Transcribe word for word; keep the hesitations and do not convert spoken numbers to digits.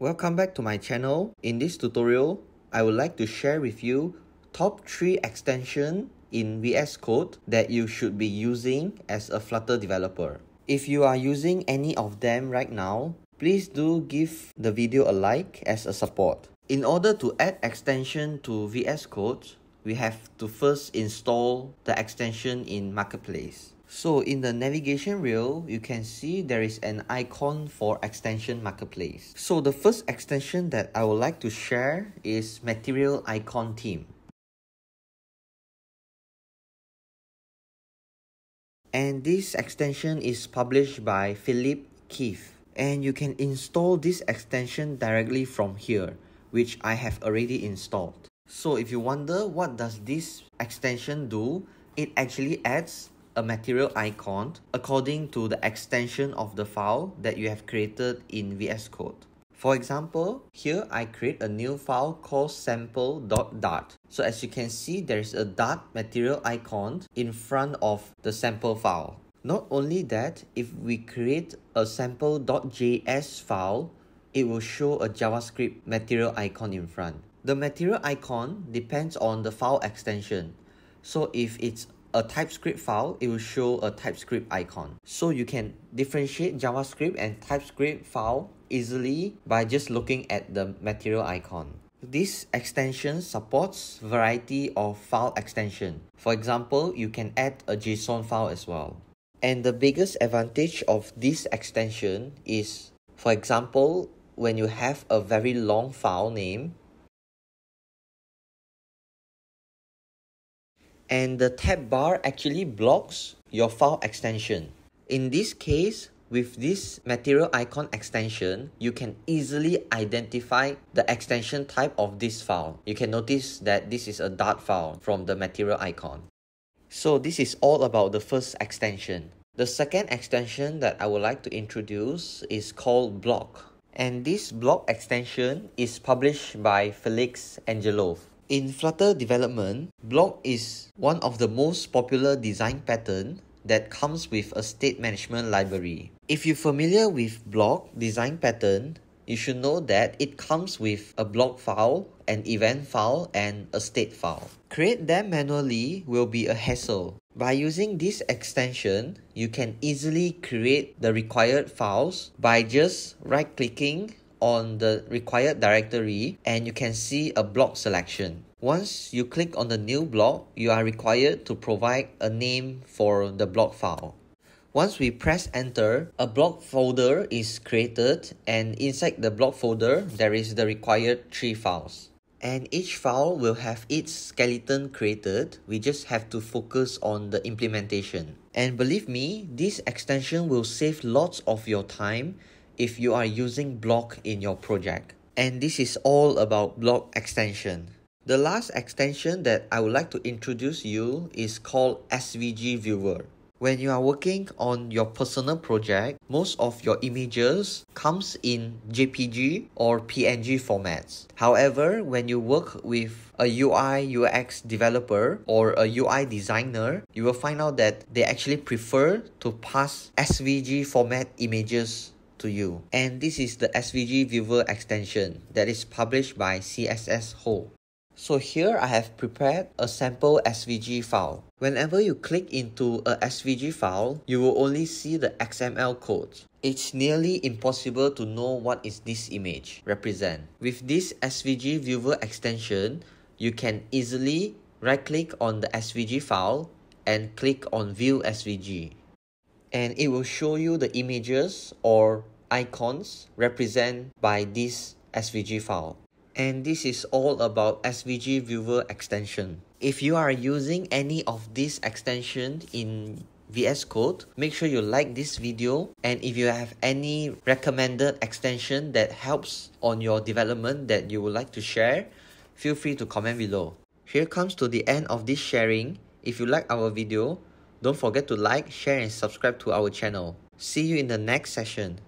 Welcome back to my channel. In this tutorial, I would like to share with you top three extensions in V S Code that you should be using as a Flutter developer. If you are using any of them right now, please do give the video a like as a support. In order to add extension to V S Code, we have to first install the extension in Marketplace. So in the navigation wheel, you can see there is an icon for extension Marketplace. So the first extension that I would like to share is Material Icon Theme. And this extension is published by Philipp Kief. And you can install this extension directly from here, which I have already installed. So if you wonder what does this extension do, it actually adds a material icon according to the extension of the file that you have created in V S Code. For example, here I create a new file called sample.dart. So as you can see, there is a Dart material icon in front of the sample file. Not only that, if we create a sample.js file, it will show a JavaScript material icon in front. The material icon depends on the file extension. So if it's a TypeScript file, it will show a TypeScript icon. So you can differentiate JavaScript and TypeScript file easily by just looking at the material icon. This extension supports variety of file extension. For example, you can add a JSON file as well. And the biggest advantage of this extension is, for example, when you have a very long file name, and the tab bar actually blocks your file extension. In this case, with this material icon extension, you can easily identify the extension type of this file. You can notice that this is a Dart file from the material icon. So this is all about the first extension. The second extension that I would like to introduce is called Bloc. And this Bloc extension is published by Felix Angelov. In Flutter development, Bloc is one of the most popular design patterns that comes with a state management library. If you're familiar with Bloc design pattern, you should know that it comes with a Bloc file, an event file, and a state file. Create them manually will be a hassle. By using this extension, you can easily create the required files by just right-clicking on the required directory, and you can see a block selection. Once you click on the new block, you are required to provide a name for the block file. Once we press enter, a block folder is created, and inside the block folder, there is the required three files. And each file will have its skeleton created. We just have to focus on the implementation. And believe me, this extension will save lots of your time if you are using Bloc in your project. And this is all about Bloc extension. The last extension that I would like to introduce you is called S V G Viewer. When you are working on your personal project, most of your images comes in J P G or P N G formats. However, when you work with a U I U X developer or a U I designer, you will find out that they actually prefer to pass S V G format images to you. And this is the S V G Viewer extension that is published by C S S Hole. So here I have prepared a sample S V G file. Whenever you click into a S V G file, you will only see the X M L code. It's nearly impossible to know what is this image represent. With this S V G Viewer extension, you can easily right-click on the S V G file and click on View S V G. And it will show you the images or icons represented by this S V G file. And this is all about S V G Viewer extension. If you are using any of these extensions in V S Code, make sure you like this video. And if you have any recommended extension that helps on your development that you would like to share, feel free to comment below. Here comes to the end of this sharing. If you like our video, don't forget to like, share, and subscribe to our channel. See you in the next session.